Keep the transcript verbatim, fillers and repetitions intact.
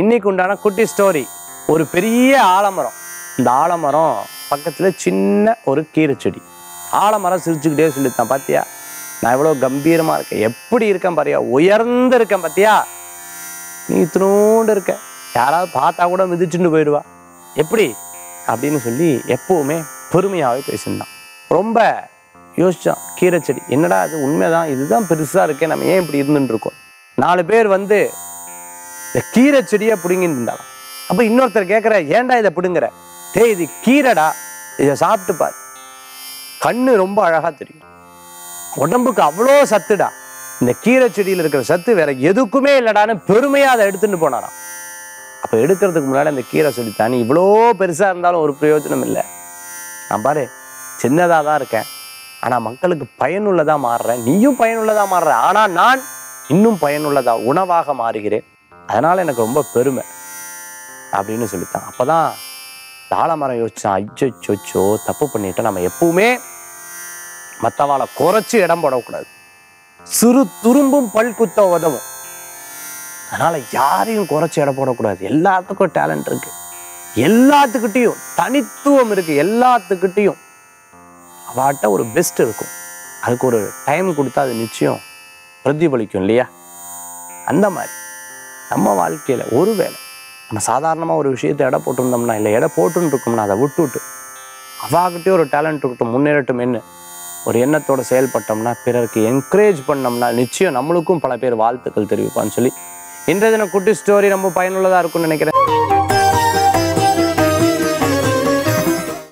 இன்னைக்கு உண்டான குட்டி ஸ்டோரி. ஒரு பெரிய ஆலமரம். இந்த ஆலமரம் பக்கத்துல சின்ன ஒரு கீரை செடி. ஆலமரம் சிரிச்சுக்கிட்டே சொல்லித்தான், பாத்தியா நான் எவ்வளவு கம்பீரமா இருக்கேன், எப்படி இருக்கேன் பாரியா, உயர்ந்து இருக்கேன் பாத்தியா, நீ இத்தனோண்டு இருக்க, யாராவது பார்த்தா கூட மிதிச்சுட்டு போயிடுவா எப்படி அப்படின்னு சொல்லி எப்பவுமே பெருமையாவே பேசினான். ரொம்ப யோசிச்சான் கீரை செடி, என்னடா அது உண்மைதான், இதுதான் பெருசா இருக்கேன், நம்ம ஏன் இப்படி இருந்துட்டு இருக்கோம். நாலு பேர் வந்து இந்த கீரை செடியை பிடுங்கின்னு இருந்தாலும் அப்போ இன்னொருத்தர் கேட்குற, ஏன்டா இதை பிடுங்குற, டே இது கீரைடா, இதை சாப்பிட்டு பாரு, கண்ணு ரொம்ப அழகாக தெரியும், உடம்புக்கு அவ்வளோ சத்துடா, இந்த கீரை செடியில் இருக்கிற சத்து வேற எதுக்குமே இல்லைடான்னு பெருமையாக அதை எடுத்துட்டு போனாராம். அப்போ எடுக்கிறதுக்கு முன்னாடி அந்த கீரை செடி தானே இவ்வளோ பெருசாக இருந்தாலும் ஒரு பிரயோஜனம் இல்லை, நான் பாரு சின்னதாக தான் இருக்கேன், ஆனால் மக்களுக்கு பயனுள்ளதாக மாறுறேன், நீயும் பயனுள்ளதாக மாறுற, ஆனால் நான் இன்னும் பயனுள்ளதா உணவாக மாறுகிறேன், அதனால் எனக்கு ரொம்ப பெருமை அப்படின்னு சொல்லித்தான். அப்போ தான் தாளமரம் யோசித்தான், ஐச்சோச்சோ தப்பு பண்ணிட்டோம், நம்ம எப்பவுமே மற்றவாளை குறைச்சி இடம் போடக்கூடாது, சிறு துரும்பும் பல் குத்த உதவும், அதனால் யாரையும் குறைச்சி இடம் போடக்கூடாது, எல்லாத்துக்கும் டேலண்ட் இருக்குது, எல்லாத்துக்கிட்டையும் தனித்துவம் இருக்குது, எல்லாத்துக்கிட்டையும் அவட்ட ஒரு பெஸ்ட் இருக்கும், அதுக்கு ஒரு டைம் கொடுத்தா அது நிச்சயம் பிரதிபலிக்கும் இல்லையா. அந்த மாதிரி நம்ம வாழ்க்கையில் ஒரு வேளை நம்ம சாதாரணமாக ஒரு விஷயத்தை எடை போட்டுருந்தோம்னா, இல்லை எடை போட்டுன்னு இருக்கோம்னா, அதை விட்டு விட்டு அவாகிட்டே ஒரு டேலண்ட் இருக்கட்டும், முன்னேறட்டும் என்ன ஒரு எண்ணத்தோடு செயல்பட்டோம்னா, பிறருக்கு என்கரேஜ் பண்ணோம்னா நிச்சயம் நம்மளுக்கும் பல பேர் வாழ்த்துக்கள் தெரிவிப்பான்னு சொல்லி இன்றைய தினம் குட்டி ஸ்டோரி ரொம்ப பயனுள்ளதாக இருக்கும்னு நினைக்கிறேன்.